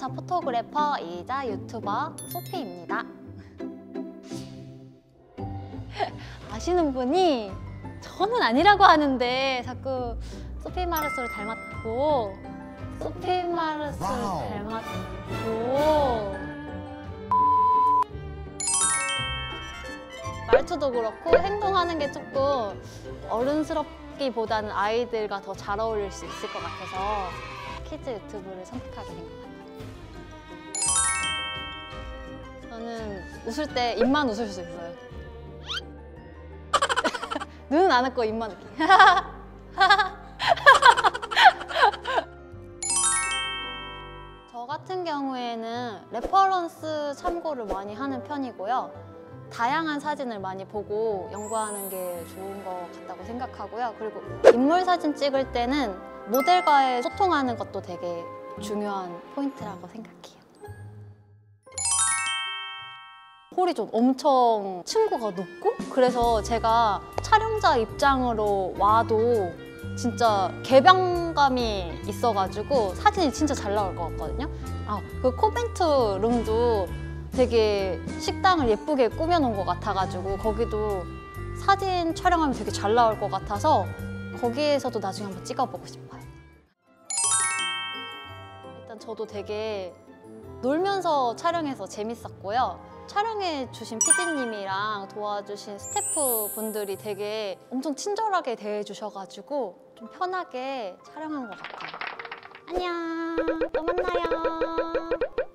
프리랜서 포토그래퍼이자 유튜버 소피입니다. 아시는 분이 저는 아니라고 하는데 자꾸 소피 마르소를 닮았다고, 소피 마르소를 닮았고, 말투도 그렇고 행동하는 게 조금 어른스럽기보다는 아이들과 더 잘 어울릴 수 있을 것 같아서 키즈 유튜브를 선택하게 된 것 같아요. 저는 웃을 때 입만 웃을 수 있어요. 눈은 안 웃고 입만 웃기. 저 같은 경우에는 레퍼런스 참고를 많이 하는 편이고요. 다양한 사진을 많이 보고 연구하는 게 좋은 것 같다고 생각하고요. 그리고 인물 사진 찍을 때는 모델과의 소통하는 것도 되게 중요한 포인트라고 생각해요. 홀이 좀 엄청 층고가 높고, 그래서 제가 촬영자 입장으로 와도 진짜 개방감이 있어가지고 사진이 진짜 잘 나올 것 같거든요. 아, 그 코벤트 룸도 되게 식당을 예쁘게 꾸며놓은 것 같아가지고 거기도 사진 촬영하면 되게 잘 나올 것 같아서 거기에서도 나중에 한번 찍어보고 싶어요. 일단 저도 되게 놀면서 촬영해서 재밌었고요. 촬영해주신 PD님이랑 도와주신 스태프분들이 되게 엄청 친절하게 대해주셔가지고 좀 편하게 촬영한 것 같아요. 안녕, 또 만나요.